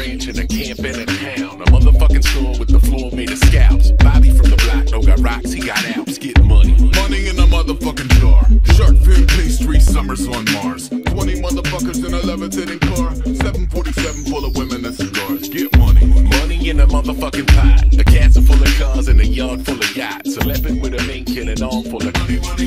ranch, and a camp in a town. A motherfucking store with the floor made of scalps. Bobby from the block, no got rocks, he got alps. Get money. Money in a motherfucking jar. Shark fin pastry, summers on Mars. 20 motherfuckers in a levitating car. 747 full of women and cigars. Get money. Money in a motherfucking pot. A castle full of cars and a yard full of yachts. 11 with a mink and an arm full of money.